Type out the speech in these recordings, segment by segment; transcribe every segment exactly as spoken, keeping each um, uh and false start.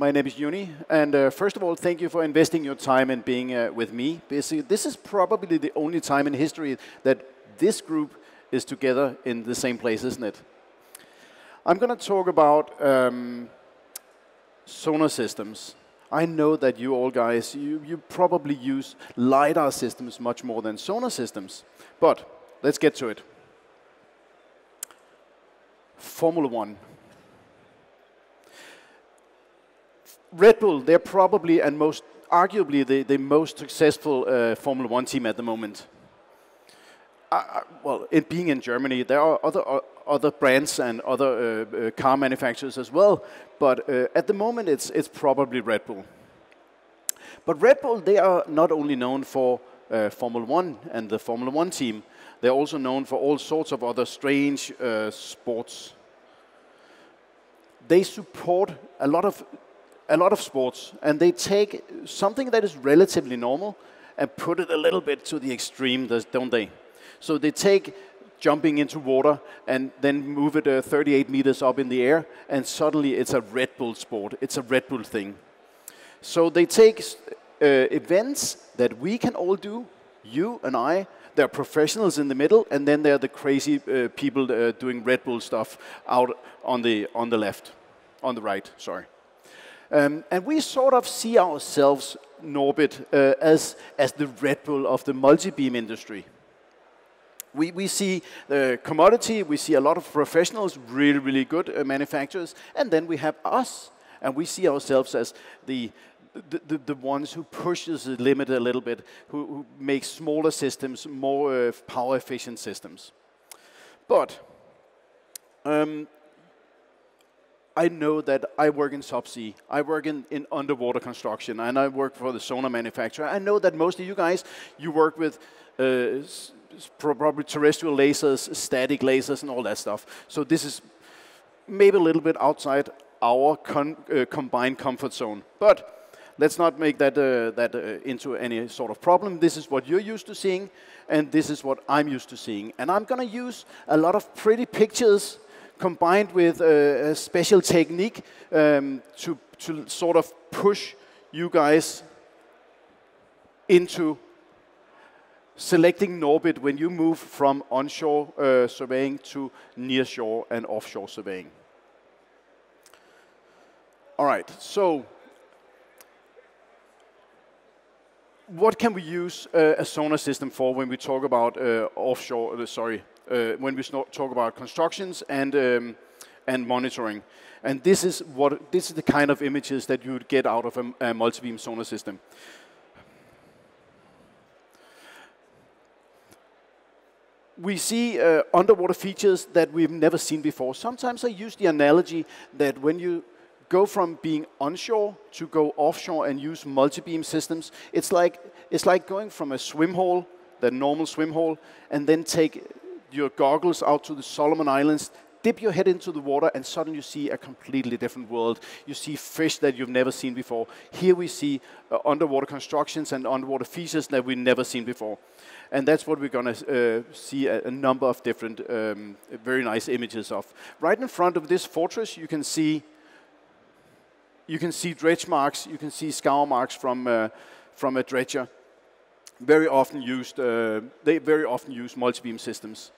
My name is Juni, and uh, first of all, thank you for investing your time and being uh, with me. Basically, this is probably the only time in history that this group is together in the same place, isn't it? I'm going to talk about um, sonar systems. I know that you all guys, you, you probably use LIDAR systems much more than sonar systems, but let's get to it. Formula One. Red Bull, they're probably and most arguably the, the most successful uh, Formula One team at the moment. Uh, well, it being in Germany, there are other uh, other brands and other uh, uh, car manufacturers as well, but uh, at the moment it's it's probably Red Bull. But Red Bull, they are not only known for uh, Formula One and the Formula One team, they're also known for all sorts of other strange uh, sports. They support a lot of a lot of sports, and they take something that is relatively normal and put it a little bit to the extreme, don't they? So they take jumping into water and then move it uh, thirty-eight meters up in the air, and suddenly it's a Red Bull sport. It's a Red Bull thing. So they take uh, events that we can all do, you and I, there are professionals in the middle, and then there are the crazy uh, people uh, doing Red Bull stuff out on the, on the left, on the right, sorry. Um, and we sort of see ourselves, NORBIT, uh, as, as the Red Bull of the multi-beam industry. We, we see the commodity, we see a lot of professionals, really, really good uh, manufacturers, and then we have us, and we see ourselves as the, the, the, the ones who pushes the limit a little bit, who, who make smaller systems, more uh, power-efficient systems. But um, I know that I work in subsea, I work in, in underwater construction, and I work for the sonar manufacturer. I know that most of you guys, you work with uh, probably terrestrial lasers, static lasers, and all that stuff. So this is maybe a little bit outside our con uh, combined comfort zone. But let's not make that, uh, that uh, into any sort of problem. This is what you're used to seeing, and this is what I'm used to seeing. And I'm going to use a lot of pretty pictures combined with a, a special technique um, to, to sort of push you guys into selecting NORBIT when you move from onshore uh, surveying to nearshore and offshore surveying. All right, so what can we use uh, a sonar system for when we talk about uh, offshore, uh, sorry, Uh, when we talk about constructions and um, and monitoring, and this is what this is the kind of images that you would get out of a, a multi-beam sonar system. We see uh, underwater features that we've never seen before. Sometimes I use the analogy that when you go from being onshore to go offshore and use multi-beam systems, it's like it's like going from a swim hole, the normal swim hole, and then take your goggles out to the Solomon Islands, dip your head into the water, and suddenly you see a completely different world. You see fish that you've never seen before. Here we see uh, underwater constructions and underwater features that we've never seen before. And that's what we're going to uh, see a, a number of different um, very nice images of. Right in front of this fortress, you can see you can see dredge marks, you can see scour marks from, uh, from a dredger. Very often used, uh, they very often use multi-beam systems.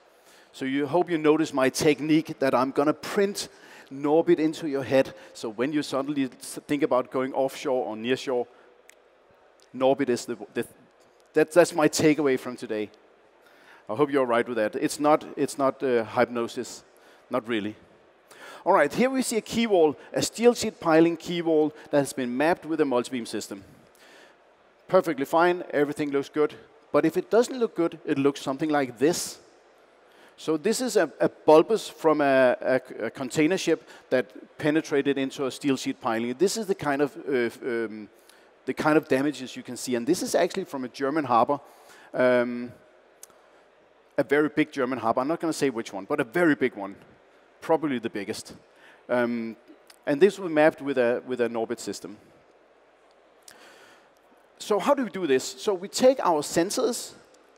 So you hope you notice my technique that I'm going to print NORBIT into your head. So when you suddenly think about going offshore or nearshore, NORBIT is the, the that, that's my takeaway from today. I hope you're all right with that. It's not it's not uh, hypnosis, not really. All right, here we see a key wall, a steel sheet piling key wall that has been mapped with a multi-beam system. Perfectly fine, everything looks good. But if it doesn't look good, it looks something like this. So this is a, a bulbous from a, a, a container ship that penetrated into a steel sheet piling. This is the kind of uh, um, the kind of damages you can see, and this is actually from a German harbor, um, a very big German harbor. I'm not going to say which one, but a very big one, probably the biggest. Um, and this was mapped with a with a NORBIT system. So how do we do this? So we take our sensors,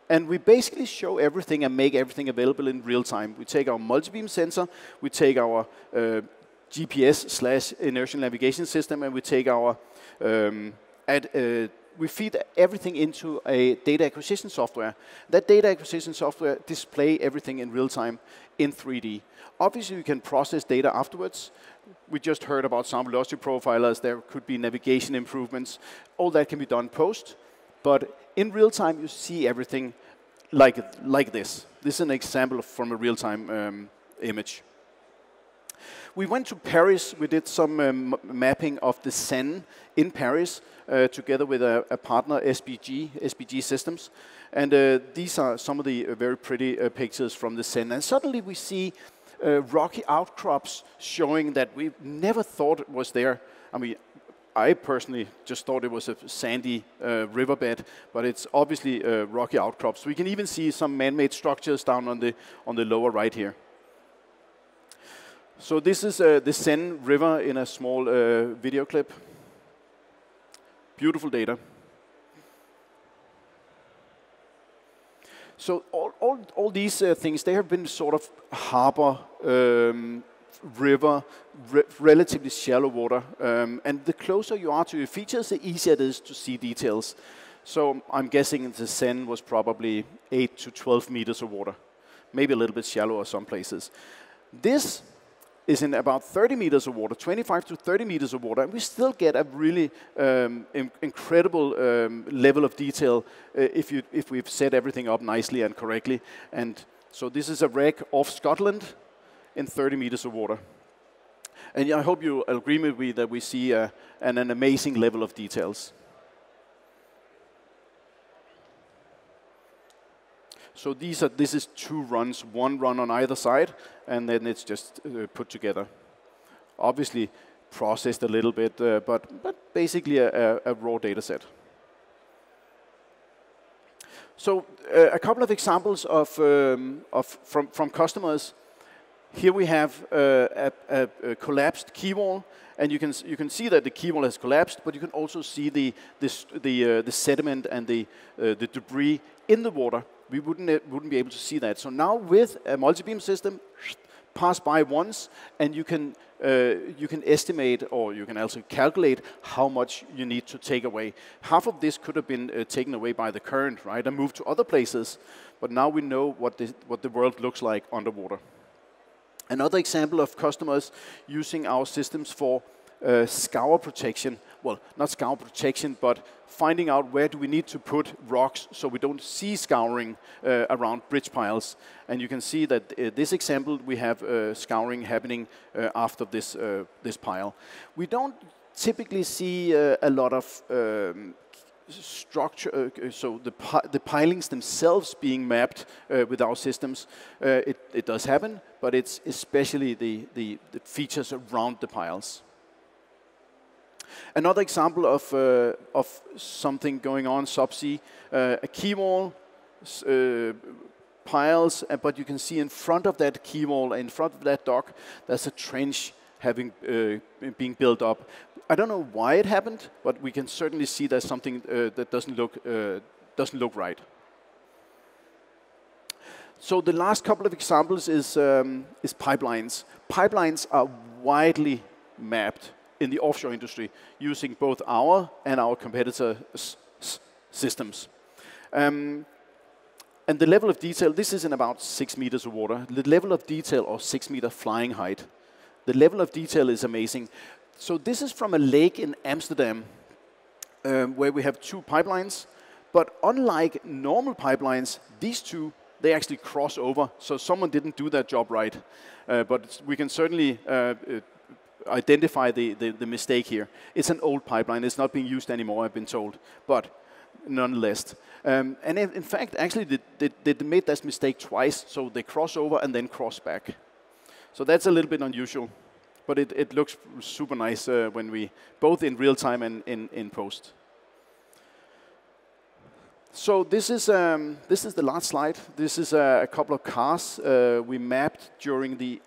and we basically show everything and make everything available in real time. We take our multi-beam sensor, we take our uh, G P S slash inertial navigation system, and we take our um, ad, uh, we feed everything into a data acquisition software. That data acquisition software displays everything in real time in three D. Obviously, you can process data afterwards. We just heard about sample velocity profilers. There could be navigation improvements. All that can be done post. But in real time, you see everything like, like this. This is an example from a real-time um, image. We went to Paris. We did some um, mapping of the Seine in Paris uh, together with a, a partner, S B G, S B G Systems. And uh, these are some of the uh, very pretty uh, pictures from the Seine. And suddenly we see uh, rocky outcrops showing that we never thought it was there. I mean, I personally just thought it was a sandy uh, riverbed, but it's obviously uh, rocky outcrops. We can even see some man-made structures down on the, on the lower right here. So this is uh, the Seine River in a small uh, video clip. Beautiful data. So all, all, all these uh, things, they have been sort of harbor, um, river, re relatively shallow water. Um, and the closer you are to your features, the easier it is to see details. So I'm guessing the Seine was probably eight to twelve meters of water, maybe a little bit shallower some places. This is in about thirty meters of water, twenty-five to thirty meters of water, and we still get a really um, in incredible um, level of detail uh, if, you, if we've set everything up nicely and correctly. And so this is a wreck off Scotland in thirty meters of water. And I hope you agree with me that we see uh, an, an amazing level of details. So these are, this is two runs, one run on either side, and then it's just uh, put together. Obviously processed a little bit, uh, but, but basically a, a, a raw data set. So uh, a couple of examples of, um, of from, from customers. Here we have uh, a, a collapsed quay wall, and you can you can see that the quay wall has collapsed, but you can also see the this, the uh, the sediment and the uh, the debris in the water. We wouldn't wouldn't be able to see that. So now with a multi-beam system, pass by once, and you can uh, you can estimate, or you can also calculate how much you need to take away. Half of this could have been uh, taken away by the current, right, and moved to other places. But now we know what the what the world looks like underwater. Another example of customers using our systems for uh, scour protection. Well, not scour protection, but finding out where do we need to put rocks so we don't see scouring uh, around bridge piles. And you can see that uh, this example, we have uh, scouring happening uh, after this, uh, this pile. We don't typically see uh, a lot of um, structure, uh, so the, pi the pilings themselves being mapped uh, with our systems. Uh, it, it does happen, but it's especially the, the, the features around the piles. Another example of, uh, of something going on subsea, uh, a quay wall, uh, piles, uh, but you can see in front of that quay wall, in front of that dock, there's a trench having, uh, being built up. I don't know why it happened, but we can certainly see there's something uh, that doesn't look, uh, doesn't look right. So the last couple of examples is, um, is pipelines. Pipelines are widely mapped in the offshore industry using both our and our competitors' systems. Um, and the level of detail, this is in about six meters of water. The level of detail, or six meter flying height, the level of detail is amazing. So this is from a lake in Amsterdam, um, where we have two pipelines. But unlike normal pipelines, these two, they actually cross over. So someone didn't do their job right. Uh, but we can certainly uh, identify the, the, the mistake here. It's an old pipeline. It's not being used anymore, I've been told. But nonetheless. Um, and in fact, actually, they, they, they made this mistake twice. So they cross over and then cross back. So that's a little bit unusual. But it, it looks super nice uh, when we, both in real time and in, in post. So this is, um, this is the last slide. This is uh, a couple of cars uh, we mapped during the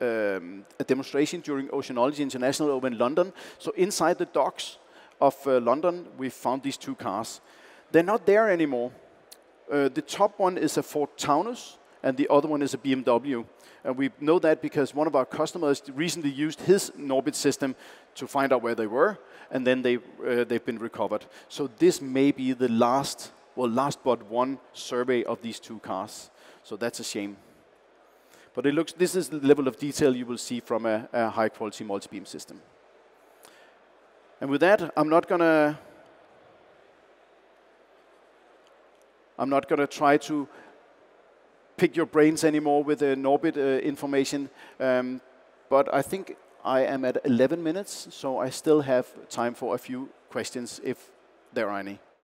um, a demonstration during Oceanology International over in London. So inside the docks of uh, London, we found these two cars. They're not there anymore. Uh, the top one is a Ford Taunus, and the other one is a B M W. And we know that because one of our customers recently used his NORBIT system to find out where they were, and then they, uh, they've been recovered. So this may be the last, well, last but one survey of these two cars. So that's a shame. But it looks, this is the level of detail you will see from a, a high-quality multi-beam system. And with that, I'm not going to I'm not going to try to pick your brains anymore with the NORBIT uh, information, um, but I think I am at eleven minutes, so I still have time for a few questions if there are any.